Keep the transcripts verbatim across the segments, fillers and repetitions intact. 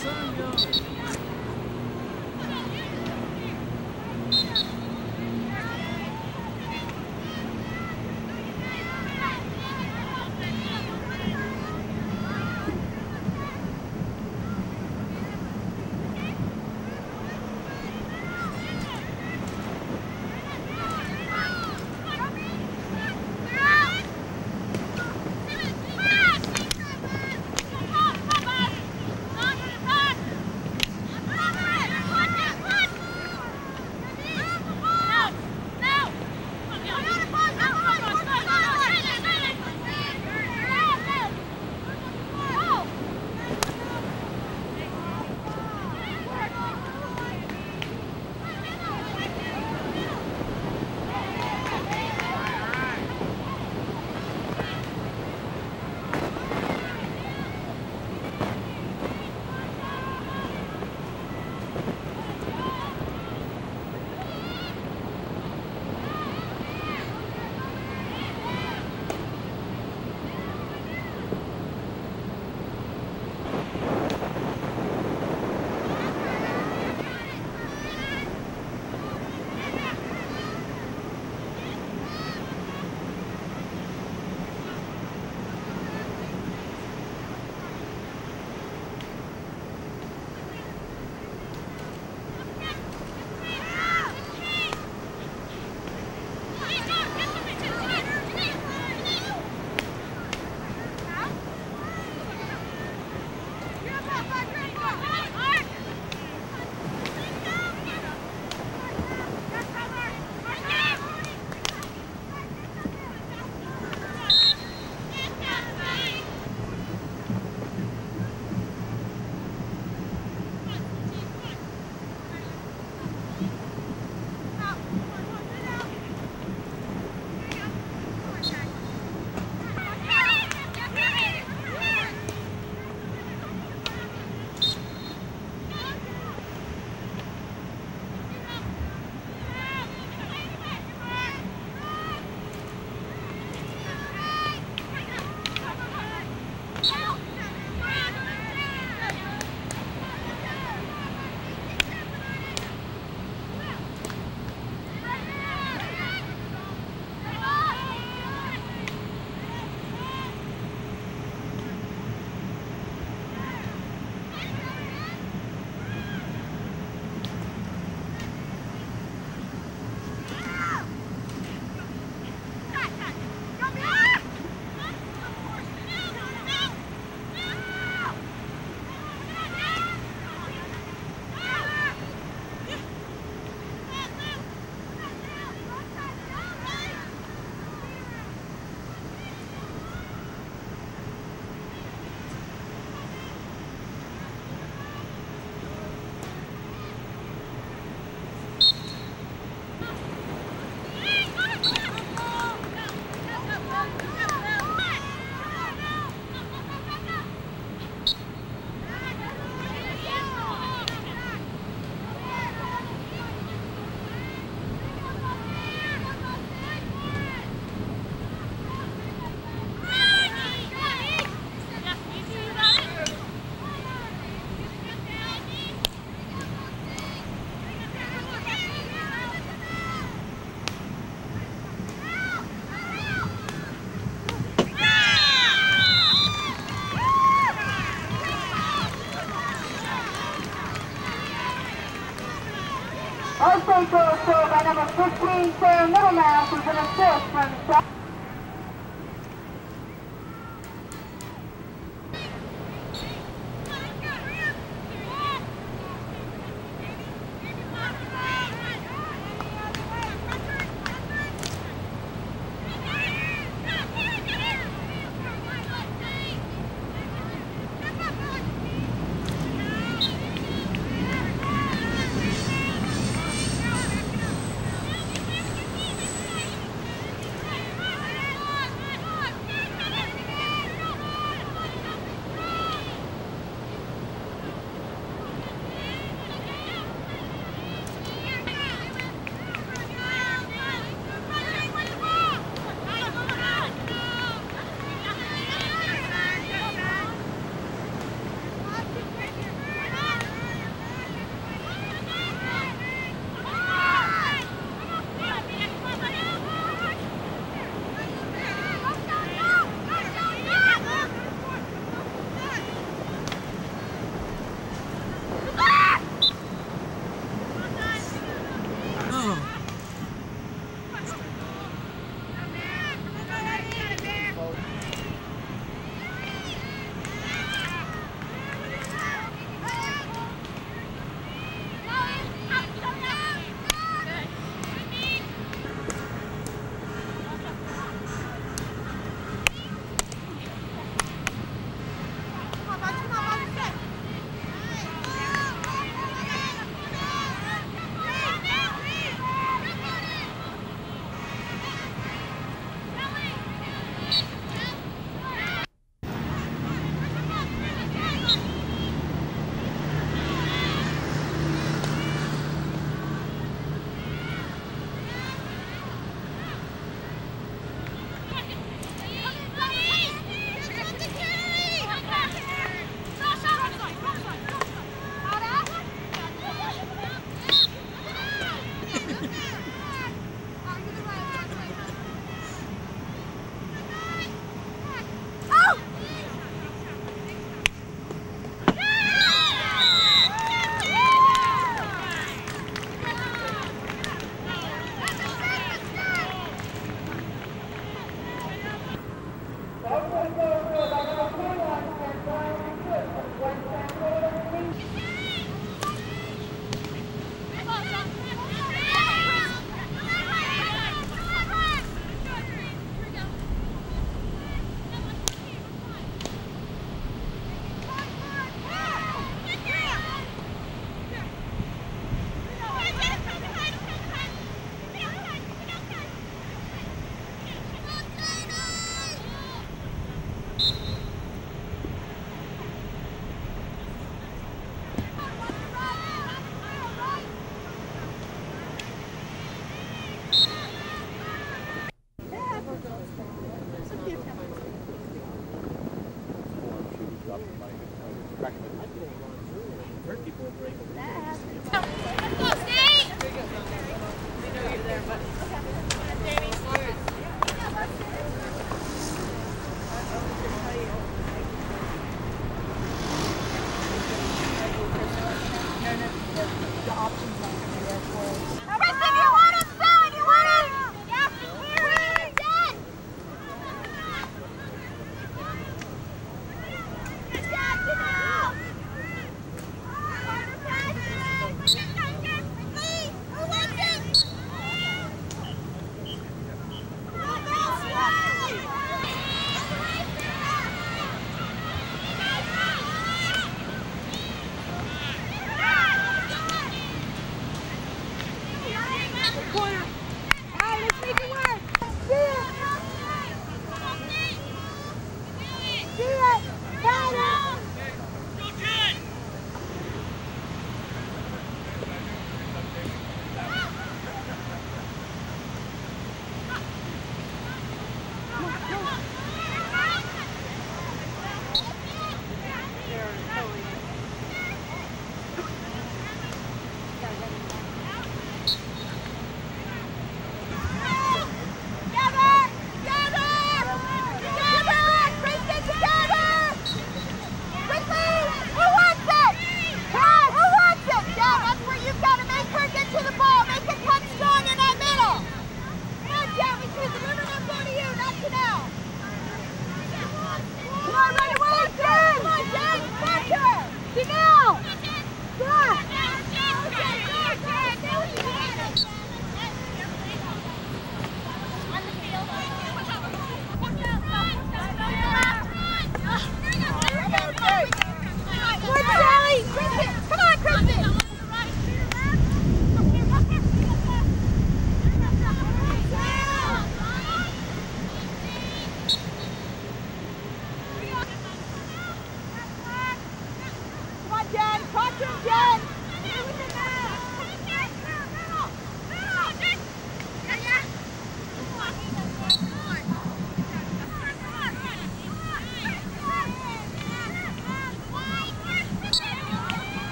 sun goes. Also goal scored by number fifteen, Sarah Middlemouse, who's an assist from Sarah.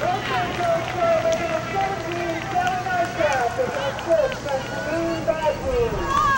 seventeen, seven nine, that's six, that's the moon bathroom.